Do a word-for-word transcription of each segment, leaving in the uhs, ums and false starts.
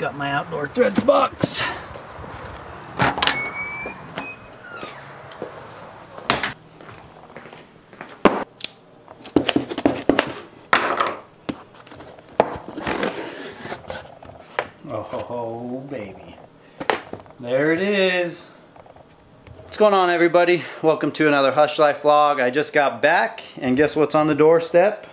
Got my Outdoor Threads box. Oh, ho, ho, baby. There it is. What's going on, everybody? Welcome to another Hush Life vlog. I just got back, and guess what's on the doorstep?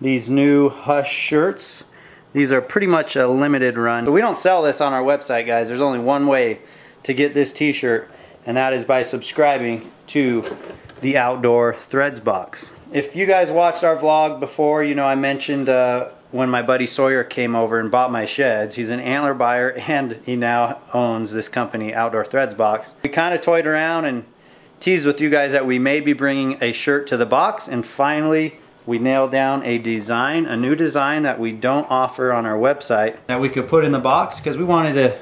These new Hush shirts. These are pretty much a limited run. So we don't sell this on our website, guys. There's only one way to get this t-shirt, and that is by subscribing to the Outdoor Threads box. If you guys watched our vlog before, you know I mentioned uh, when my buddy Sawyer came over and bought my sheds. He's an antler buyer, and he now owns this company, Outdoor Threads box. We kind of toyed around and teased with you guys that we may be bringing a shirt to the box, and finally we nailed down a design, a new design that we don't offer on our website that we could put in the box, because we wanted to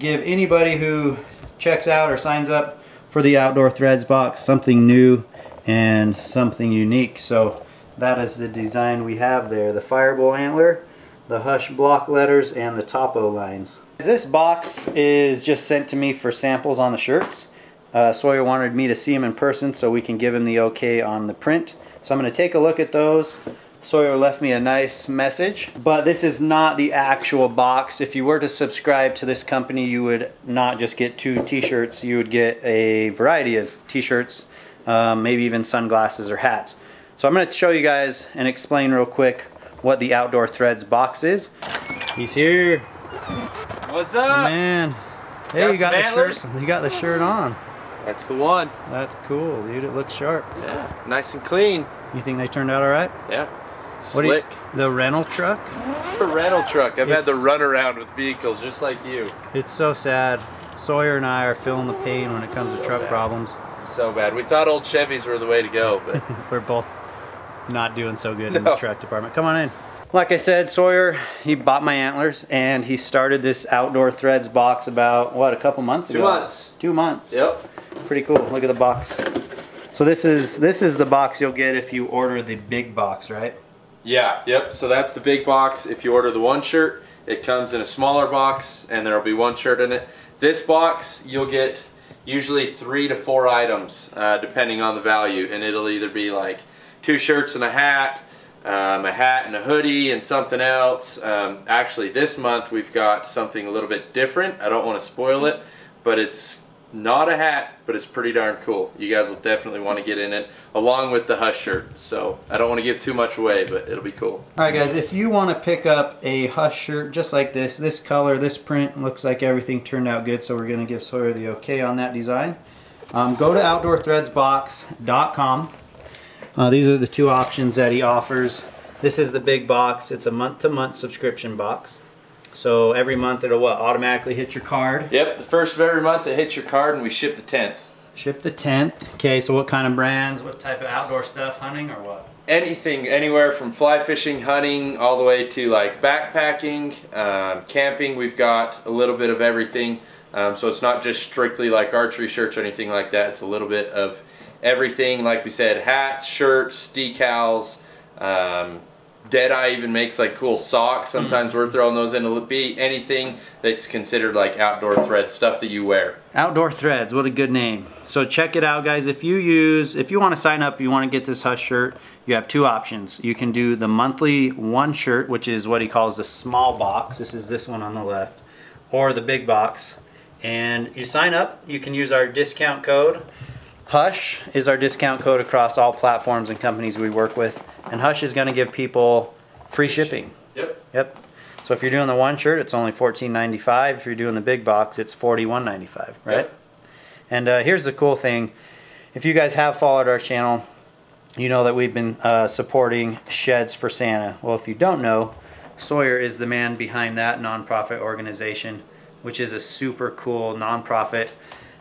give anybody who checks out or signs up for the Outdoor Threads box something new and something unique. So that is the design we have there. The Firebull antler, the Hush block letters, and the topo lines. This box is just sent to me for samples on the shirts. Uh, Sawyer wanted me to see him in person so we can give him the okay on the print. So I'm going to take a look at those. Sawyer left me a nice message, but this is not the actual box. If you were to subscribe to this company, you would not just get two t-shirts, you would get a variety of t-shirts, um, maybe even sunglasses or hats. So I'm going to show you guys and explain real quick what the Outdoor Threads box is. He's here. What's up? Man. Hey, you got, you got the shirt, you got the shirt on. That's the one. That's cool, dude. It looks sharp. Yeah, nice and clean. You think they turned out all right? Yeah. Slick. What you, the rental truck? It's a rental truck. I've it's, had to run around with vehicles just like you. It's so sad. Sawyer and I are feeling the pain when it comes so to truck bad. problems. So bad. We thought old Chevys were the way to go, but we're both not doing so good no. in the truck department. Come on in. Like I said, Sawyer, he bought my antlers, and he started this Outdoor Threads box about, what, a couple months ago? Two months. Two months. Yep. Pretty cool. Look at the box. So this is this is the box you'll get if you order the big box, right? Yeah. Yep. So that's the big box. If you order the one shirt, it comes in a smaller box, and there'll be one shirt in it. This box, you'll get usually three to four items, uh, depending on the value, and it'll either be like two shirts and a hat, Um, a hat and a hoodie and something else. Um, actually, this month we've got something a little bit different. I don't want to spoil it, but it's not a hat, but it's pretty darn cool. You guys will definitely want to get in it, along with the Hush shirt. So I don't want to give too much away, but it'll be cool. Alright guys, if you want to pick up a Hush shirt just like this, this color, this print, looks like everything turned out good, so we're going to give Sawyer the okay on that design. Um, go to outdoor threads box dot com. Uh, these are the two options that he offers. This is the big box. It's a month-to-month subscription box. So every month it'll what, automatically hit your card? Yep, the first of every month it hits your card, and we ship the tenth. Ship the tenth. Okay, so what kind of brands, what type of outdoor stuff, hunting or what? Anything, anywhere from fly fishing, hunting, all the way to like backpacking, um, camping. We've got a little bit of everything. Um, so it's not just strictly like archery shirts or anything like that. It's a little bit of everything, like we said, hats, shirts, decals. um, Deadeye even makes like cool socks. Sometimes we're throwing those in. It'll be anything that's considered like outdoor thread stuff that you wear. Outdoor Threads, what a good name. So check it out, guys. If you use, if you want to sign up, you want to get this Hush shirt, you have two options. You can do the monthly one shirt, which is what he calls the small box. This is this one on the left, or the big box. And you sign up, you can use our discount code. Hush is our discount code across all platforms and companies we work with, and Hush is going to give people free shipping. Yep. Yep. So if you're doing the one shirt, it's only fourteen ninety-five. If you're doing the big box, it's forty-one ninety-five, right? Yep. And uh, here's the cool thing. If you guys have followed our channel, you know that we've been uh, supporting Sheds for Santa. Well, if you don't know, Sawyer is the man behind that nonprofit organization, which is a super cool nonprofit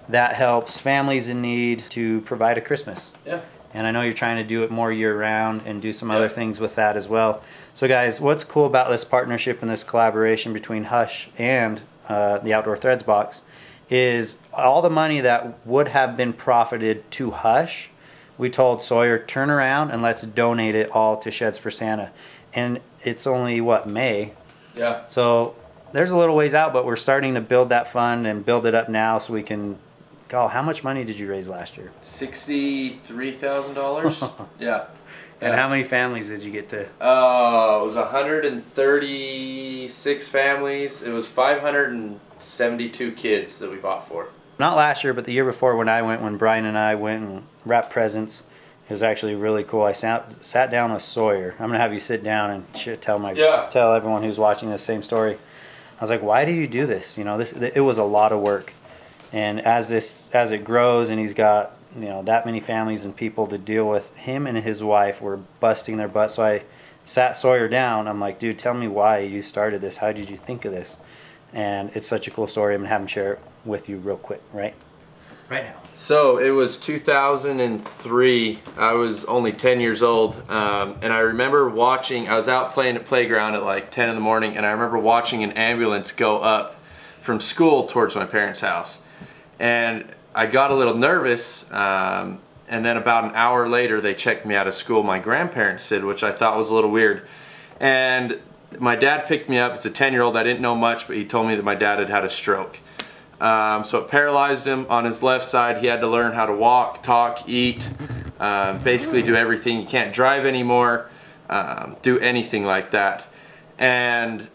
that helps families in need to provide a Christmas. Yeah. And I know you're trying to do it more year round and do some yeah. other things with that as well. So guys, what's cool about this partnership and this collaboration between Hush and uh, the Outdoor Threads box is all the money that would have been profited to Hush, we told Sawyer, turn around and let's donate it all to Sheds for Santa. And it's only, what, May? Yeah. So there's a little ways out, but we're starting to build that fund and build it up now so we can. Oh, how much money did you raise last year? sixty-three thousand dollars. Yeah. And how many families did you get to? Oh, uh, it was one hundred thirty-six families. It was five hundred seventy-two kids that we bought for. Not last year, but the year before when I went, when Brian and I went and wrapped presents. It was actually really cool. I sat, sat down with Sawyer. I'm going to have you sit down and tell my yeah. tell everyone who's watching this same story. I was like, why do you do this? You know, this it was a lot of work. And as this as it grows and he's got, you know, that many families and people to deal with, him and his wife were busting their butt. So I sat Sawyer down. I'm like, dude, tell me why you started this. How did you think of this? And it's such a cool story. I'm going to have him share it with you real quick, right? Right now. So it was two thousand three. I was only ten years old, um, and I remember watching, I was out playing at playground at like ten in the morning, and I remember watching an ambulance go up from school towards my parents' house. And I got a little nervous, um, and then about an hour later they checked me out of school, my grandparents did, which I thought was a little weird. And my dad picked me up. It's a ten year old, I didn't know much, but he told me that my dad had had a stroke. Um, so it paralyzed him on his left side. He had to learn how to walk, talk, eat, um, basically do everything. He can't drive anymore, um, do anything like that. And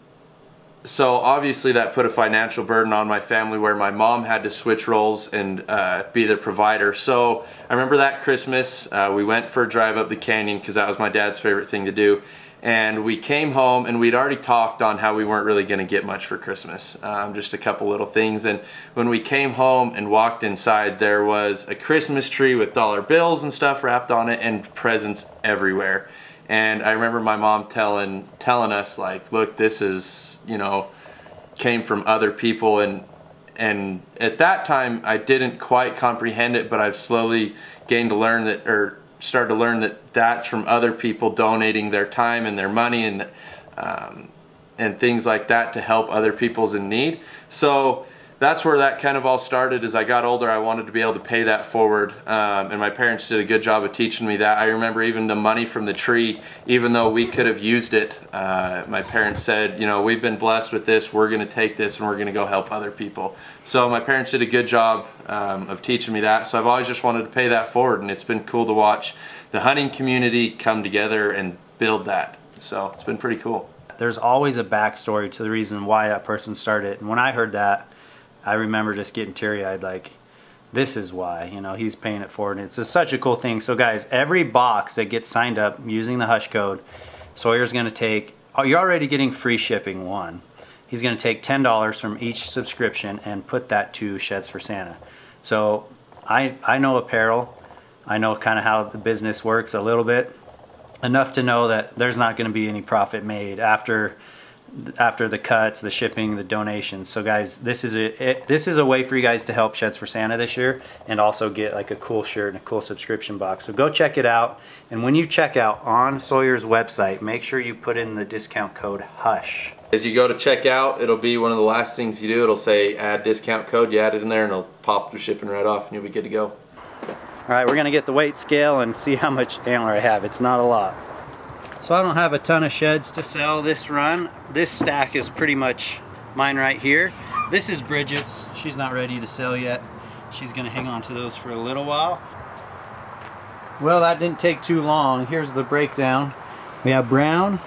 so obviously that put a financial burden on my family where my mom had to switch roles and uh, be the provider. So I remember that Christmas, uh, we went for a drive up the canyon because that was my dad's favorite thing to do. And we came home and we'd already talked on how we weren't really going to get much for Christmas, um, just a couple little things. And when we came home and walked inside, there was a Christmas tree with dollar bills and stuff wrapped on it and presents everywhere. And I remember my mom telling telling us, like, look, this is, you know, came from other people. And and at that time I didn't quite comprehend it, but I've slowly gained to learn that, or started to learn that that's from other people donating their time and their money and um, and things like that to help other people's in need. So that's where that kind of all started. As I got older, I wanted to be able to pay that forward, um, and my parents did a good job of teaching me that. I remember even the money from the tree, even though we could have used it, uh, my parents said, you know, we've been blessed with this, we're gonna take this and we're gonna go help other people. So my parents did a good job um, of teaching me that, so I've always just wanted to pay that forward, and it's been cool to watch the hunting community come together and build that. So it's been pretty cool. There's always a backstory to the reason why that person started, and when I heard that, I remember just getting teary-eyed, like, this is why, you know, he's paying it forward. And it's just such a cool thing. So guys, every box that gets signed up using the HUSH code, Sawyer's gonna take, oh, you're already getting free shipping, one. He's gonna take ten dollars from each subscription and put that to Sheds for Santa. So I, I know apparel. I know kind of how the business works a little bit, enough to know that there's not gonna be any profit made after after the cuts, the shipping, the donations. So guys, this is a it, this is a way for you guys to help Sheds for Santa this year and also get like a cool shirt and a cool subscription box. So go check it out, and when you check out on Sawyer's website, make sure you put in the discount code HUSH. As you go to check out, it'll be one of the last things you do. It'll say add discount code, you add it in there and it'll pop the shipping right off and you'll be good to go. All right, we're gonna get the weight scale and see how much antler I have. It's not a lot. So I don't have a ton of sheds to sell this run. This stack is pretty much mine right here. This is Bridget's. She's not ready to sell yet. She's gonna hang on to those for a little while. Well, that didn't take too long. Here's the breakdown. We have brown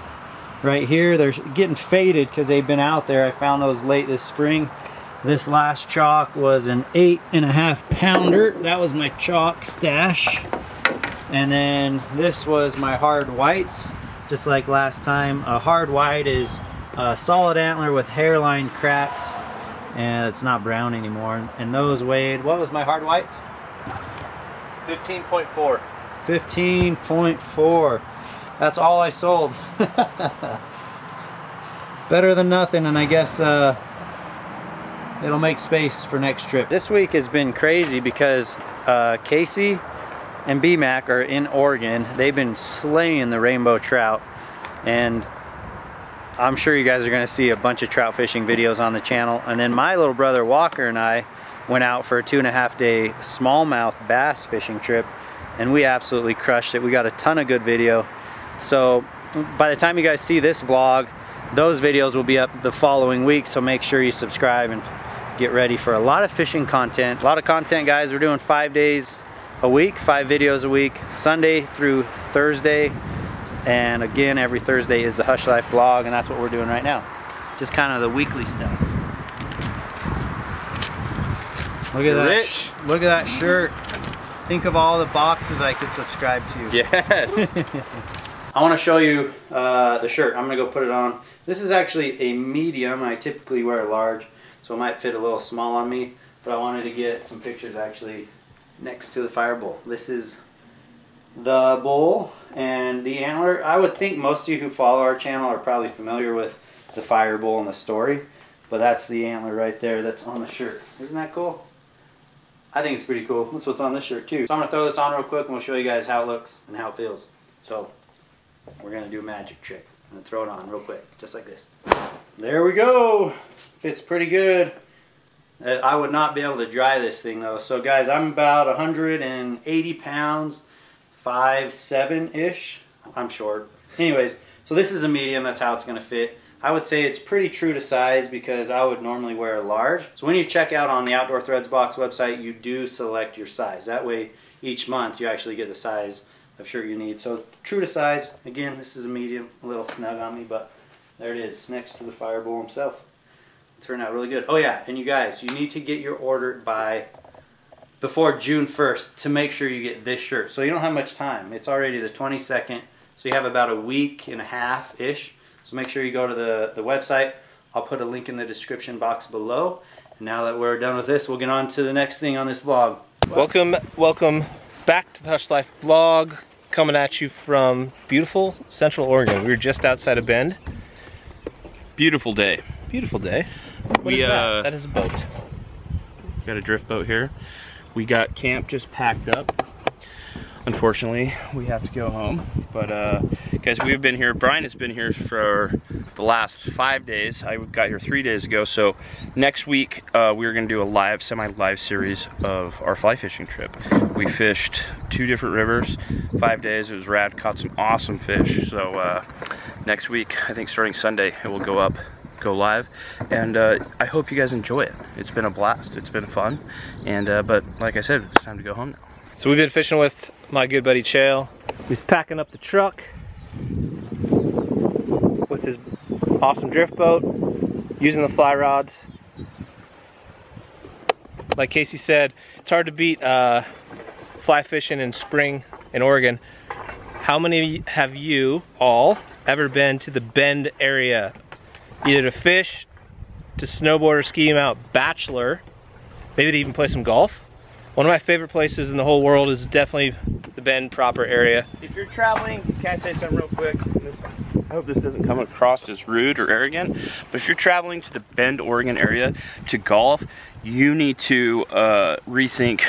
right here. They're getting faded because they've been out there. I found those late this spring. This last chalk was an eight and a half pounder. That was my chalk stash. And then this was my hard whites. Just like last time, a hard white is a solid antler with hairline cracks, and it's not brown anymore. And those weighed, what was my hard whites? fifteen point four. fifteen point four. That's all I sold. Better than nothing, and I guess uh, it'll make space for next trip. This week has been crazy because uh, Casey and B Mac are in Oregon. They've been slaying the rainbow trout, and I'm sure you guys are gonna see a bunch of trout fishing videos on the channel. And then my little brother Walker and I went out for a two and a half day smallmouth bass fishing trip, and we absolutely crushed it. We got a ton of good video. So by the time you guys see this vlog, Those videos will be up the following week, so make sure you subscribe and get ready for a lot of fishing content. A lot of content, guys. We're doing five days a week, five videos a week, Sunday through Thursday. And again, every Thursday is the Hush Life vlog, and that's what we're doing right now. Just kind of the weekly stuff. Look at that. Rich. Look at that shirt. Think of all the boxes I could subscribe to. Yes. I want to show you uh, the shirt. I'm going to go put it on. This is actually a medium. I typically wear a large, so it might fit a little small on me, but I wanted to get some pictures actually next to the Firebull. This is the bull and the antler. I would think most of you who follow our channel are probably familiar with the Firebull and the story, but that's the antler right there that's on the shirt. Isn't that cool? I think it's pretty cool. That's what's on this shirt too. So I'm gonna throw this on real quick and we'll show you guys how it looks and how it feels. So we're gonna do a magic trick. I'm gonna throw it on real quick, just like this. There we go. Fits pretty good. I would not be able to dry this thing though. So guys, I'm about one hundred eighty pounds, five seven-ish. I'm short. Anyways, so this is a medium. That's how it's gonna fit. I would say it's pretty true to size because I would normally wear a large. So when you check out on the Outdoor Threads Box website, you do select your size. That way, each month you actually get the size of shirt you need. So true to size. Again, this is a medium, a little snug on me, but there it is next to the Firebull himself. It turned out really good. Oh yeah, and you guys, you need to get your order by before June first to make sure you get this shirt. So you don't have much time. It's already the twenty-second, so you have about a week and a half-ish. So make sure you go to the, the website. I'll put a link in the description box below. Now that we're done with this, we'll get on to the next thing on this vlog. Welcome, welcome back to the Hush Life vlog. Coming at you from beautiful Central Oregon. We were just outside of Bend. Beautiful day. Beautiful day. What we, is that? Uh, that is a boat. Got a drift boat here. We got camp just packed up. Unfortunately, we have to go home. But uh, guys, we've been here, Brian has been here for the last five days. I got here three days ago. So next week, uh, we're gonna do a live, semi-live series of our fly fishing trip. We fished two different rivers, five days, it was rad, caught some awesome fish. So uh, next week, I think starting Sunday, it will go up, go live. And uh, I hope you guys enjoy it. It's been a blast, it's been fun. And uh, but like I said, it's time to go home now. So we've been fishing with my good buddy Chale. He's packing up the truck with his awesome drift boat, using the fly rods. Like Casey said, it's hard to beat uh, fly fishing in spring in Oregon. How many have you all ever been to the Bend area? Either to fish, to snowboard or ski mount, bachelor, maybe to even play some golf. One of my favorite places in the whole world is definitely the Bend proper area. If you're traveling, can I say something real quick? I hope this doesn't come across as rude or arrogant, but if you're traveling to the Bend, Oregon area to golf, you need to uh, rethink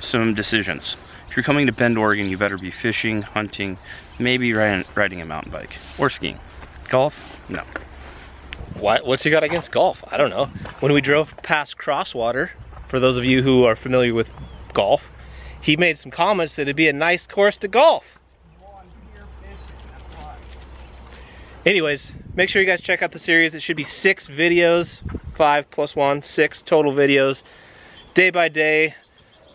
some decisions. If you're coming to Bend, Oregon, you better be fishing, hunting, maybe riding, riding a mountain bike or skiing. Golf? No. What? What's he got against golf? I don't know. When we drove past Crosswater, for those of you who are familiar with golf, he made some comments that it'd be a nice course to golf. Anyways, make sure you guys check out the series. It should be six videos, five plus one, six total videos, day by day,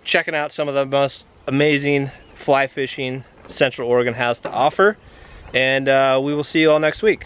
checking out some of the most amazing fly fishing Central Oregon has to offer. And uh, we will see you all next week.